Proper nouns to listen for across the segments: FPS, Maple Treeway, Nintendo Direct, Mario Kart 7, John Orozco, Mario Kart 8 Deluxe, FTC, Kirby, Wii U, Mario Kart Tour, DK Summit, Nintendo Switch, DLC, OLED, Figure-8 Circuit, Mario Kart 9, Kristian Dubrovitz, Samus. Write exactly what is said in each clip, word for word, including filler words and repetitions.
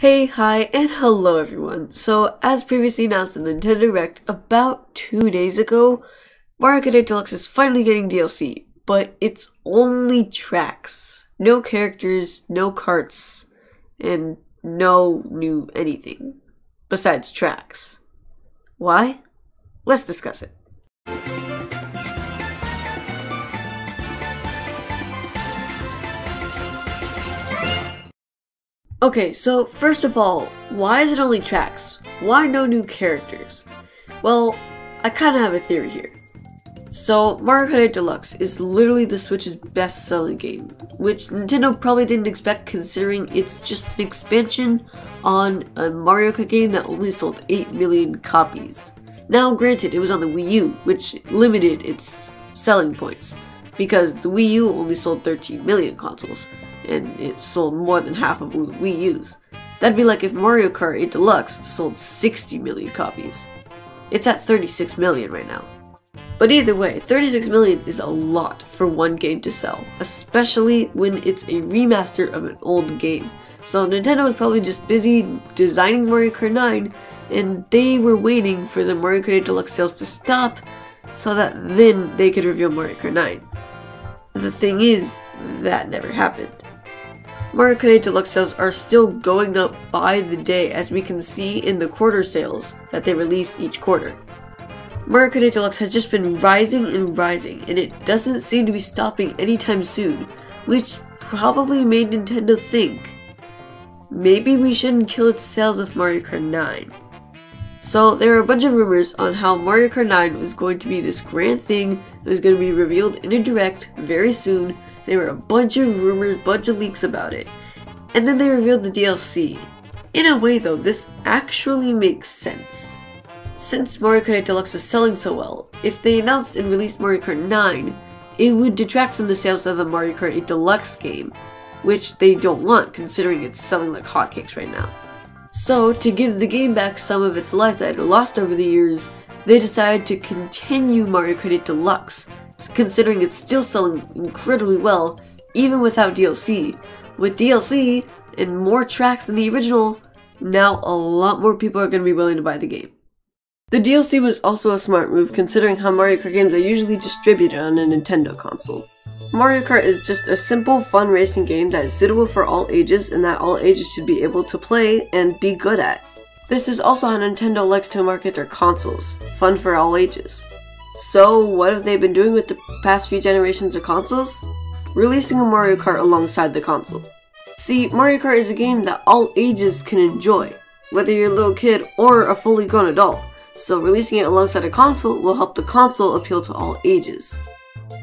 Hey, hi, and hello everyone. So, as previously announced in the Nintendo Direct about two days ago, Mario Kart eight Deluxe is finally getting D L C, but it's only tracks. No characters, no carts, and no new anything besides tracks. Why? Let's discuss it. Okay, so first of all, why is it only tracks? Why no new characters? Well, I kinda have a theory here. So, Mario Kart eight Deluxe is literally the Switch's best-selling game, which Nintendo probably didn't expect considering it's just an expansion on a Mario Kart game that only sold eight million copies. Now granted, it was on the Wii U, which limited its selling points, because the Wii U only sold thirteen million consoles, and it sold more than half of the Wii U's. That'd be like if Mario Kart eight Deluxe sold sixty million copies. It's at thirty-six million right now. But either way, thirty-six million is a lot for one game to sell, especially when it's a remaster of an old game. So Nintendo was probably just busy designing Mario Kart nine, and they were waiting for the Mario Kart eight Deluxe sales to stop so that then they could reveal Mario Kart nine. The thing is, that never happened. Mario Kart eight Deluxe sales are still going up by the day, as we can see in the quarter sales that they release each quarter. Mario Kart eight Deluxe has just been rising and rising, and it doesn't seem to be stopping anytime soon, which probably made Nintendo think, maybe we shouldn't kill its sales with Mario Kart nine. So there are a bunch of rumors on how Mario Kart nine was going to be this grand thing that was going to be revealed in a direct very soon. There were a bunch of rumors, bunch of leaks about it, and then they revealed the D L C. In a way though, this actually makes sense. Since Mario Kart eight Deluxe was selling so well, if they announced and released Mario Kart nine, it would detract from the sales of the Mario Kart eight Deluxe game, which they don't want considering it's selling like hotcakes right now. So, to give the game back some of its life that it lost over the years, they decided to continue Mario Kart eight Deluxe, considering it's still selling incredibly well, even without D L C. With D L C, and more tracks than the original, now a lot more people are going to be willing to buy the game. The D L C was also a smart move considering how Mario Kart games are usually distributed on a Nintendo console. Mario Kart is just a simple, fun racing game that is suitable for all ages and that all ages should be able to play and be good at. This is also how Nintendo likes to market their consoles, fun for all ages. So, what have they been doing with the past few generations of consoles? Releasing a Mario Kart alongside the console. See, Mario Kart is a game that all ages can enjoy, whether you're a little kid or a fully grown adult, so releasing it alongside a console will help the console appeal to all ages.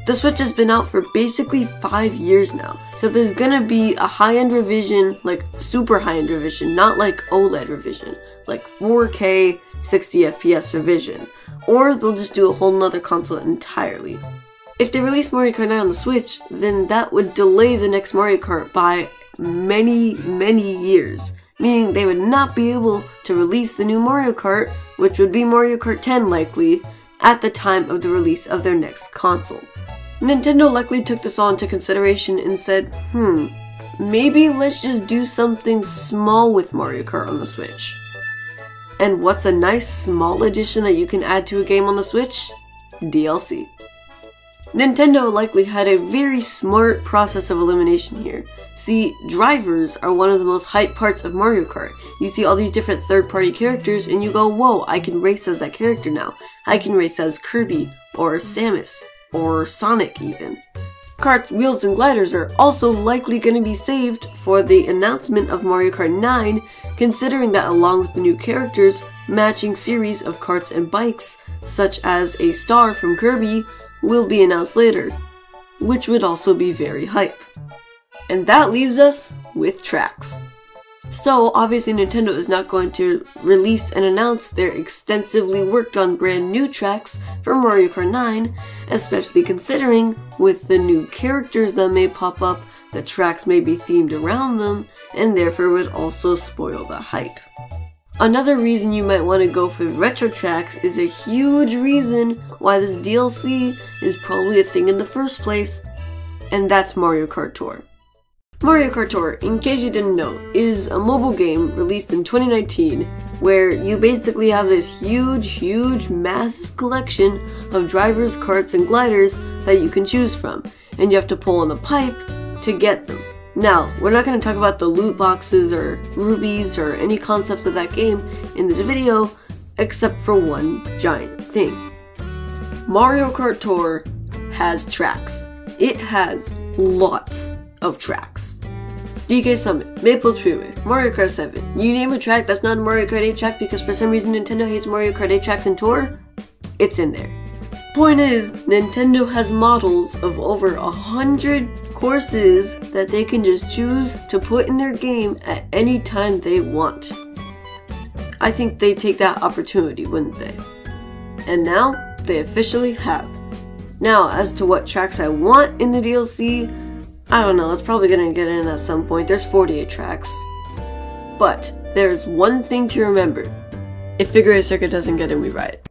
The Switch has been out for basically five years now, so there's gonna be a high-end revision, like super high-end revision, not like OLED revision, like four K, sixty F P S revision, or they'll just do a whole nother console entirely. If they release Mario Kart nine on the Switch, then that would delay the next Mario Kart by many, many years, meaning they would not be able to release the new Mario Kart, which would be Mario Kart ten likely, at the time of the release of their next console. Nintendo likely took this all into consideration and said, hmm, maybe let's just do something small with Mario Kart on the Switch. And what's a nice small addition that you can add to a game on the Switch? D L C. Nintendo likely had a very smart process of elimination here. See, drivers are one of the most hyped parts of Mario Kart. You see all these different third-party characters and you go, whoa, I can race as that character now. I can race as Kirby, or Samus, or Sonic even. Karts, wheels, and gliders are also likely going to be saved for the announcement of Mario Kart nine, considering that along with the new characters, matching series of karts and bikes, such as a star from Kirby, will be announced later, which would also be very hype. And that leaves us with tracks. So obviously Nintendo is not going to release and announce their extensively worked on brand new tracks for Mario Kart nine, especially considering with the new characters that may pop up, the tracks may be themed around them, and therefore would also spoil the hype. Another reason you might want to go for retro tracks is a huge reason why this D L C is probably a thing in the first place, and that's Mario Kart Tour. Mario Kart Tour, in case you didn't know, is a mobile game released in twenty nineteen where you basically have this huge, huge, massive collection of drivers, karts, and gliders that you can choose from, and you have to pull on a pipe to get them. Now, we're not going to talk about the loot boxes or rubies or any concepts of that game in this video, except for one giant thing. Mario Kart Tour has tracks. It has lots of tracks. D K Summit, Maple Treeway, Mario Kart seven, you name a track that's not a Mario Kart eight track because for some reason Nintendo hates Mario Kart eight tracks in Tour, it's in there. Point is, Nintendo has models of over a hundred courses that they can just choose to put in their game at any time they want. I think they take that opportunity, wouldn't they? And now, they officially have. Now, as to what tracks I want in the D L C, I don't know, it's probably gonna get in at some point. There's forty-eight tracks. But there's one thing to remember. If Figure eight Circuit doesn't get in, we riot.